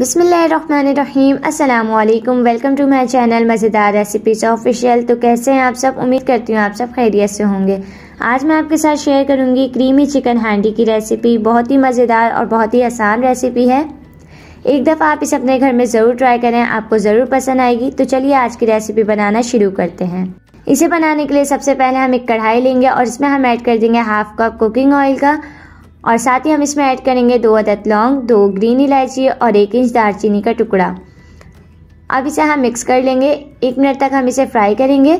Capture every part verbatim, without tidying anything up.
बिस्मिल्लाहिर्रहमानिर्रहीम, अस्सलामुअलैकुम। Welcome to my channel मज़ेदार रेसिपीज़ ऑफिशियल। तो कैसे हैं आप सब? उम्मीद करती हूँ आप सब खैरियत से होंगे। आज मैं आपके साथ शेयर करूँगी क्रीमी चिकन हांडी की रेसिपी। बहुत ही मज़ेदार और बहुत ही आसान रेसिपी है। एक दफ़ा आप इसे अपने घर में ज़रूर ट्राई करें, आपको ज़रूर पसंद आएगी। तो चलिए आज की रेसिपी बनाना शुरू करते हैं। इसे बनाने के लिए सबसे पहले हम एक कढ़ाई लेंगे और इसमें हम ऐड कर देंगे हाफ कप कुकिंग ऑयल का, और साथ ही हम इसमें ऐड करेंगे दो अदद लौंग, दो ग्रीन इलायची और एक इंच दालचीनी का टुकड़ा। अब इसे हम मिक्स कर लेंगे। एक मिनट तक हम इसे फ्राई करेंगे।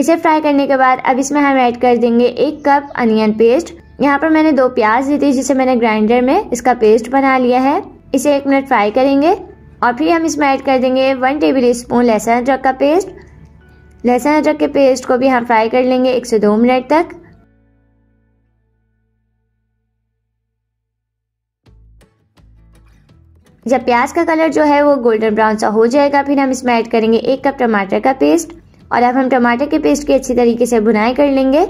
इसे फ्राई करने के बाद अब इसमें हम ऐड कर देंगे एक कप अनियन पेस्ट। यहाँ पर मैंने दो प्याज ली थी जिसे मैंने ग्राइंडर में इसका पेस्ट बना लिया है। इसे एक मिनट फ्राई करेंगे और फिर हम इसमें ऐड कर देंगे वन टेबल स्पून लहसुन अदरक का पेस्ट। लहसुन अदरक के पेस्ट को भी हम फ्राई कर लेंगे एक से दो मिनट तक। जब प्याज का कलर जो है वो गोल्डन ब्राउन सा हो जाएगा, फिर हम इसमें ऐड करेंगे एक कप टमाटर का पेस्ट। और अब हम टमाटर के पेस्ट की अच्छी तरीके से भुनाई कर लेंगे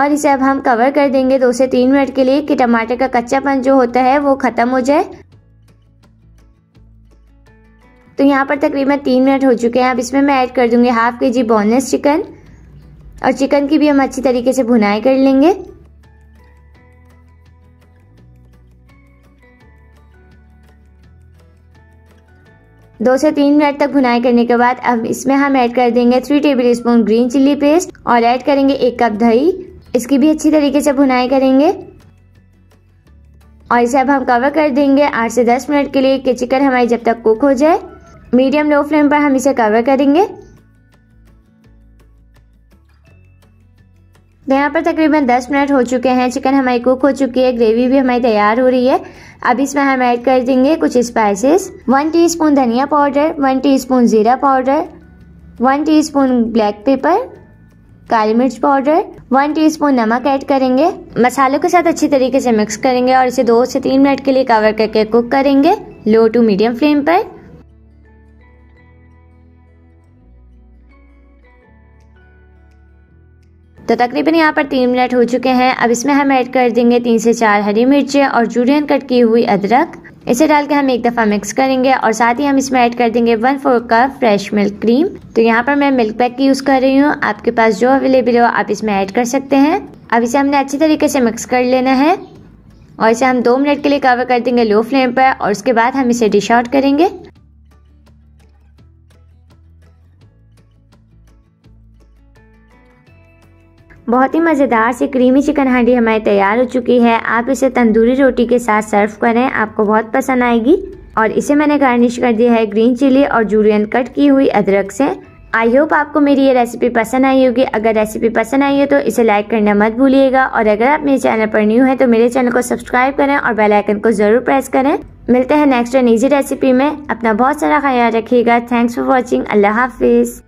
और इसे अब हम कवर कर देंगे दो से तीन मिनट के लिए कि टमाटर का कच्चापन जो होता है वो ख़त्म हो जाए। तो यहाँ पर तकरीबन तीन मिनट हो चुके हैं। अब इसमें मैं ऐड कर दूंगी half K G boneless chicken और चिकन की भी हम अच्छी तरीके से भुनाई कर लेंगे। दो से तीन मिनट तक भुनाई करने के बाद अब इसमें हम ऐड कर देंगे three tablespoon green chilli paste और ऐड करेंगे एक कप दही। इसकी भी अच्छी तरीके से भुनाई करेंगे और इसे अब हम कवर कर देंगे आठ से दस मिनट के लिए कि चिकन हमारी जब तक कुक हो जाए। मीडियम लो फ्लेम पर हम इसे कवर करेंगे। यहाँ पर तकरीबन दस मिनट हो चुके हैं। चिकन हमारी कुक हो चुकी है, ग्रेवी भी हमारी तैयार हो रही है। अब इसमें हम ऐड कर देंगे कुछ स्पाइसेस। वन टीस्पून धनिया पाउडर, वन टीस्पून जीरा powder, one teaspoon black pepper, काली मिर्च पाउडर, वन टीस्पून नमक ऐड करेंगे। मसालों के साथ अच्छी तरीके से मिक्स करेंगे और इसे दो से तीन मिनट के लिए कवर करके कुक करेंगे लो टू मीडियम फ्लेम पर। तो तकरीबन यहाँ पर तीन मिनट हो चुके हैं। अब इसमें हम ऐड कर देंगे तीन से चार हरी मिर्चें और जूलियन कट की हुई अदरक। इसे डाल के हम एक दफ़ा मिक्स करेंगे और साथ ही हम इसमें ऐड कर देंगे one four cup fresh milk cream. तो यहाँ पर मैं मिल्क पैक यूज़ कर रही हूँ, आपके पास जो अवेलेबल हो आप इसमें ऐड कर सकते हैं। अब इसे हमने अच्छी तरीके से मिक्स कर लेना है और इसे हम दो मिनट के लिए कवर कर देंगे लो फ्लेम पर और उसके बाद हम इसे डिश आउट करेंगे। बहुत ही मज़ेदार सी क्रीमी चिकन हांडी हमारी तैयार हो चुकी है। आप इसे तंदूरी रोटी के साथ सर्व करें, आपको बहुत पसंद आएगी। और इसे मैंने गार्निश कर दिया है ग्रीन चिली और जूलियन कट की हुई अदरक से। आई होप आपको मेरी ये रेसिपी पसंद आई होगी। अगर रेसिपी पसंद आई है तो इसे लाइक करना मत भूलिएगा और अगर आप मेरे चैनल पर न्यू हैं तो मेरे चैनल को सब्सक्राइब करें और बेल आइकन को ज़रूर प्रेस करें। मिलते हैं नेक्स्ट एन ईजी रेसिपी में। अपना बहुत सारा ख्याल रखिएगा। Thanks for watching. अल्लाह हाफिज़।